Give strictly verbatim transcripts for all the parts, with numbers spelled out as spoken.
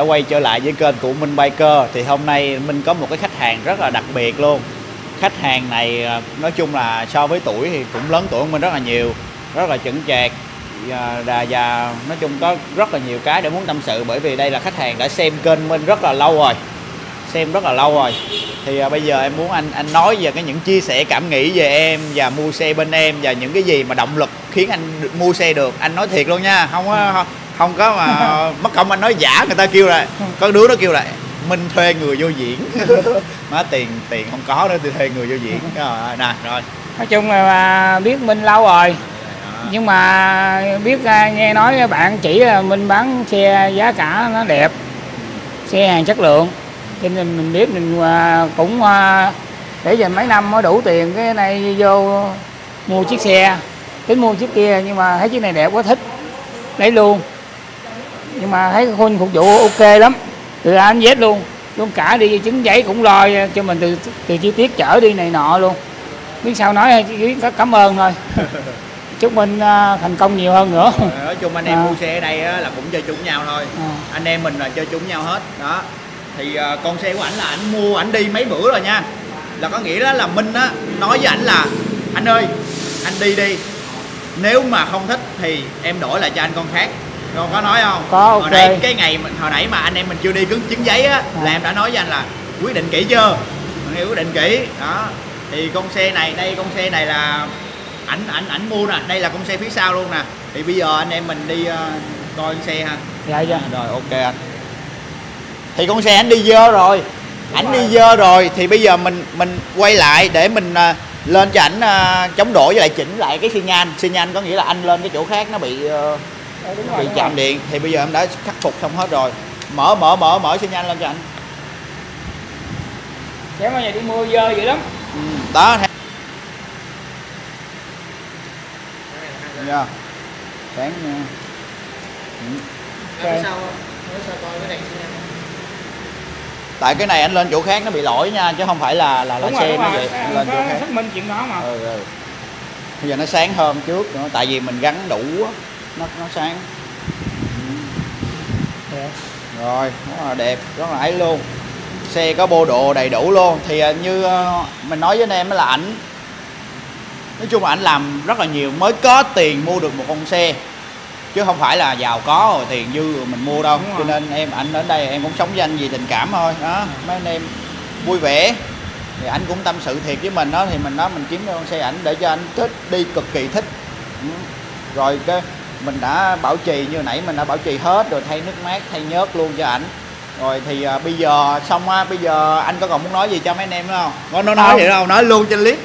đã quay trở lại với kênh của Minh Biker. Thì hôm nay Minh có một cái khách hàng rất là đặc biệt luôn. Khách hàng này nói chung là so với tuổi thì cũng lớn tuổi hơn mình rất là nhiều, rất là chững chạc và, và nói chung có rất là nhiều cái để muốn tâm sự, bởi vì đây là khách hàng đã xem kênh Minh rất là lâu rồi, xem rất là lâu rồi. Thì à, bây giờ em muốn anh anh nói về cái những chia sẻ cảm nghĩ về em và mua xe bên em và những cái gì mà động lực khiến anh mua xe được. Anh nói thiệt luôn nha, không có không, không có mà mất công anh nói giả. Người ta kêu là có đứa nó kêu là Minh thuê người vô diễn má, tiền tiền không có nữa thì thuê người vô diễn rồi nè. Rồi nói chung là biết Minh lâu rồi, nhưng mà biết nghe nói bạn chỉ là Minh bán xe giá cả nó đẹp, xe hàng chất lượng, cho nên mình biết mình cũng để dành mấy năm mới đủ tiền cái này vô mua chiếc xe, tính mua chiếc kia, nhưng mà thấy chiếc này đẹp quá thích lấy luôn. Nhưng mà thấy khuôn phục vụ ok lắm, từ A đến Z luôn, luôn cả đi chứng giấy cũng lo cho mình từ từ chi tiết chở đi này nọ luôn. Biết sao nói, chỉ có cảm ơn thôi. Chúc mình thành công nhiều hơn nữa. Nói chung anh em à. mua xe ở đây là cũng chơi chung nhau thôi, à. anh em mình là chơi chung nhau hết đó. Thì con xe của ảnh là ảnh mua, ảnh đi mấy bữa rồi nha. Là có nghĩa đó là Minh á nói với ảnh là anh ơi, anh đi đi, nếu mà không thích thì em đổi lại cho anh con khác. Con có nói không? Có, ok. Hồi nãy, cái ngày mình, hồi nãy mà anh em mình chưa đi cứng chứng giấy á, à. là em đã nói với anh là quyết định kỹ chưa? Anh quyết định kỹ đó. Thì con xe này, đây con xe này là ảnh ảnh ảnh mua nè, đây là con xe phía sau luôn nè. Thì bây giờ anh em mình đi uh, coi con xe ha. Dạ dạ. Rồi ok anh. Thì con xe ảnh đi dơ rồi, ảnh đi dơ rồi thì bây giờ mình mình quay lại để mình uh, lên cho ảnh uh, chống đổ với lại chỉnh lại cái xi nhan. Xi nhan có nghĩa là anh lên cái chỗ khác nó bị uh, Đấy, đúng rồi, bị chạm điện. Thì bây giờ em đã khắc phục xong hết rồi. Mở mở mở mở xi nhan lên cho anh. Xe mà nhà đi mưa dơ vậy lắm. Ừ, đó. Dạ. Sáng nha. Tại sao coi cái này xi nhan? Tại cái này anh lên chỗ khác nó bị lỗi nha, chứ không phải là là là xe nó vậy. Lên chỗ khác. Xác minh chuyện đó mà. Ừ, ừ. Bây giờ nó sáng hơn trước nữa, tại vì mình gắn đủ á. Nó, nó sáng yeah. Rồi rất là đẹp, rất là ấy luôn. Xe có bộ đồ đầy đủ luôn. Thì như mình nói với anh em là ảnh, nói chung là ảnh làm rất là nhiều mới có tiền mua được một con xe, chứ không phải là giàu có rồi tiền dư rồi mình mua đâu. Cho nên em ảnh đến đây em cũng sống với anh vì tình cảm thôi đó. Mấy anh em vui vẻ thì ảnh cũng tâm sự thiệt với mình đó. Thì mình nói mình kiếm con xe ảnh để cho anh thích đi, cực kỳ thích. Rồi cái mình đã bảo trì, như nãy mình đã bảo trì hết rồi, thay nước mát, thay nhớt luôn cho ảnh. Rồi thì à, bây giờ xong á, bây giờ anh có còn muốn nói gì cho mấy anh em nữa không? Nó nói, nói gì đâu, nói luôn trên clip.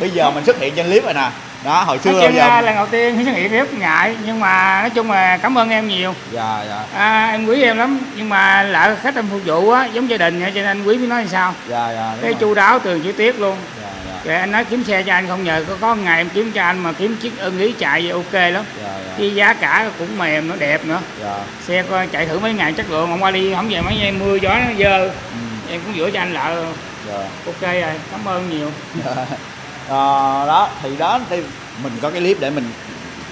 Bây giờ mình xuất hiện trên clip rồi nè. Đó, hồi xưa nói giờ mình... lần đầu tiên xuất hiện clip ngại, nhưng mà nói chung là cảm ơn em nhiều. Dạ dạ. À, em quý em lắm, nhưng mà lỡ khách em phục vụ á, giống gia đình vậy, cho nên anh quý mới nói làm sao. Dạ dạ. Cái chu đáo từ chi tiết luôn. Dạ. Rồi anh nói kiếm xe cho anh không nhờ, có có ngày em kiếm cho anh mà kiếm chiếc ưng ý chạy vậy ok lắm. Dạ, dạ. Cái giá cả cũng mềm, nó đẹp nữa. Dạ. Xe coi chạy thử mấy ngày chất lượng, hôm qua đi không về mấy ngày mưa gió nó dơ. Ừ. Em cũng rửa cho anh lại. Dạ. Ok rồi, cảm ơn nhiều. Dạ. À, đó thì đó thì mình có cái clip để mình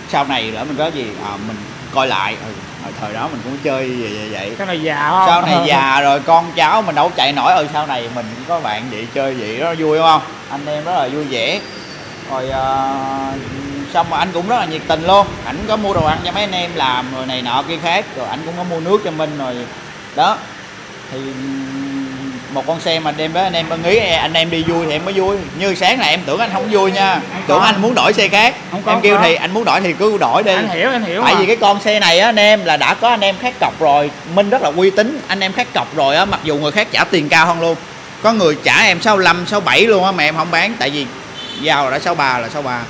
sau này nữa mình có gì à, mình coi lại. Ừ. Thời đó mình cũng chơi vậy vậy, vậy. Cái này già không? Sau này già rồi con cháu mình đâu chạy nổi. Ừ, sau này mình cũng có bạn vậy chơi vậy đó, vui không? Anh em rất là vui vẻ. Rồi uh, xong mà anh cũng rất là nhiệt tình luôn. Ảnh có mua đồ ăn cho mấy anh em làm rồi này nọ kia khác. Rồi ảnh cũng có mua nước cho mình rồi. Đó. Thì một con xe mà đem với anh em ưng ý, anh em đi vui thì em mới vui. Như sáng này em tưởng anh không vui nha, anh tưởng không. Anh muốn đổi xe khác không có, em kêu không. Thì anh muốn đổi thì cứ đổi đi, anh hiểu anh hiểu tại mà. Vì cái con xe này á anh em là đã có anh em khác cọc rồi, Minh rất là uy tín, anh em khác cọc rồi á, mặc dù người khác trả tiền cao hơn luôn, có người trả em sáu mươi lăm sáu mươi bảy luôn á mà em không bán, tại vì giàu đã sáu ba là sáu ba.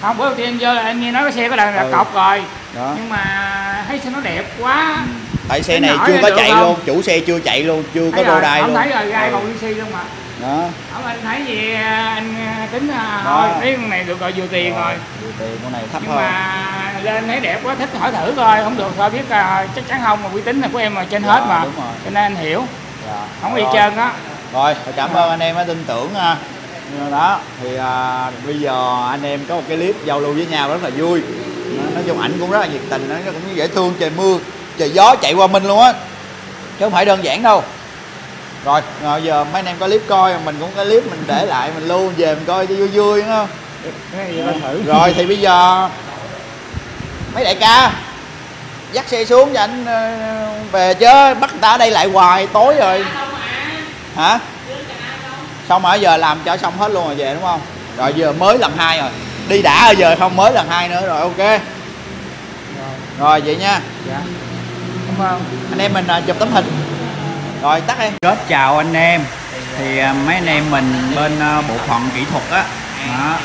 Không, bữa đầu tiên vô là em nghe nói cái xe có là, là ừ. cọc rồi đó. Nhưng mà thấy xe nó đẹp quá. Ừ. Tại xe này chưa có chạy luôn, chủ xe chưa chạy luôn, chưa có đô đai luôn. Thấy rồi, gai còn xi luôn mà. Đó. Không, anh thấy gì anh tính thôi, thấy con này được rồi, vừa tiền rồi. Vừa tiền, con này thấp hơn. Nhưng mà lên thấy đẹp quá, thích hỏi thử coi, không được thôi biết chắc chắn không, mà uy tín là của em mà trên hết mà. Cho nên anh hiểu. Không y chang đó. Rồi, cảm ơn anh em đã tin tưởng ha. Đó, thì bây giờ anh em có một cái clip giao lưu với nhau rất là vui. Nói chung ảnh cũng rất là nhiệt tình, nó cũng dễ thương, trời mưa trời gió chạy qua mình luôn á. chứ không phải đơn giản đâu. Rồi giờ mấy anh em có clip coi, mình cũng có clip mình để lại mình lưu về mình coi cho vui vui đúng không? Thử. Rồi thì bây giờ mấy đại ca dắt xe xuống cho anh về chứ bắt người ta ở đây lại hoài, tối rồi hả? Xong mà giờ làm cho xong hết luôn rồi về đúng không? Rồi giờ mới lần hai rồi, đi đã rồi giờ không mới lần hai nữa rồi, ok. Rồi vậy nha. Dạ. Cảm ơn. Anh em mình chụp tấm hình. Rồi tắt đi. Rất chào anh em. Thì mấy anh em mình bên bộ phận kỹ thuật á, đó,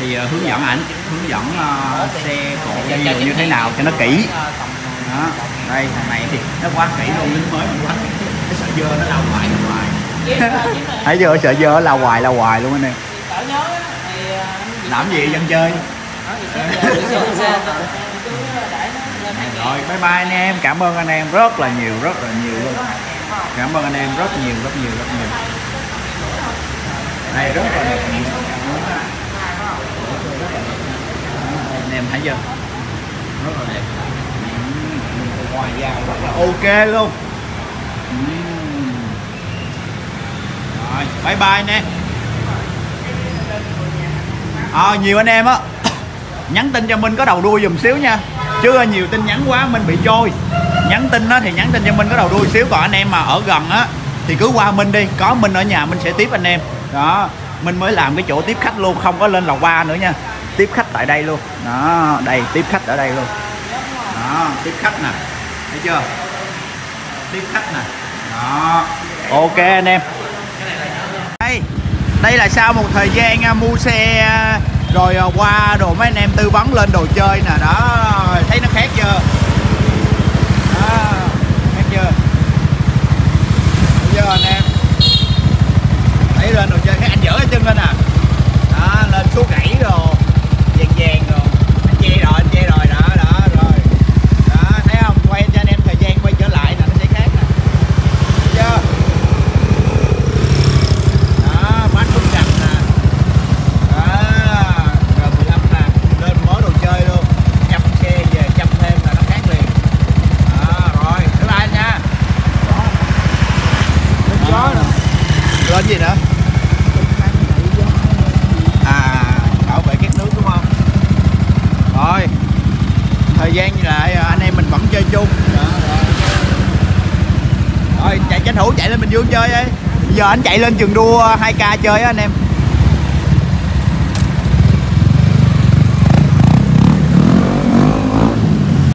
thì hướng dẫn ảnh hướng dẫn uh, xe cộ như thế nào cho nó kỹ. Đó. Đây thằng này thì nó quá kỹ luôn, lính mới mình quá kỹ. Cái sợi dơ nó lao hoài nó hoài. Thấy dơ sợi dơ lao hoài lao hoài luôn anh em. Làm gì dân chơi. Rồi bye bye anh em, cảm ơn anh em rất là nhiều rất là nhiều luôn. Cảm ơn anh em rất nhiều rất nhiều rất nhiều. Này rất là đẹp. Anh em thấy chưa? Rất là đẹp. Ngoài da rất là ok luôn. Rồi bye bye anh em. À, nhiều anh em á nhắn tin cho Minh có đầu đuôi dùm xíu nha, chứ nhiều tin nhắn quá Minh bị trôi. Nhắn tin á thì nhắn tin cho Minh có đầu đuôi xíu, còn anh em mà ở gần á thì cứ qua Minh đi, có Minh ở nhà Minh sẽ tiếp anh em. Đó, Minh mới làm cái chỗ tiếp khách luôn, không có lên lầu ba nữa nha, tiếp khách tại đây luôn. Đó, đây tiếp khách ở đây luôn. Đó, tiếp khách nè, thấy chưa, tiếp khách nè. Đó, ok anh em. Đây, đây là sau một thời gian mua xe rồi qua đồ mấy anh em tư vấn lên đồ chơi nè. Đó, thấy nó khác chưa? Đó, khác chưa? Bây giờ anh em thấy lên đồ chơi khác, anh dở cái chân lên nè. Đó, lên xuống gãy đồ vàng vàng rồi, anh che rồi, anh che rồi đó, đó rồi. Đó, thấy không? Quay cho anh em thời gian quay trở lại nè, nó sẽ khác nè. Thấy chưa? Đó, bánh cũng gạch nè. Đó, R mười lăm nè, lên mới đồ chơi luôn. Chăm xe về chăm thêm là nó khác liền. Đó, rồi, bye bye nha. Lên gió nè. Lên gì nữa? Rồi thời gian như lại anh em mình vẫn chơi chung. Đó, rồi. Rồi chạy tranh thủ chạy lên Bình Dương chơi đi. Giờ anh chạy lên trường đua hai ca chơi á anh em.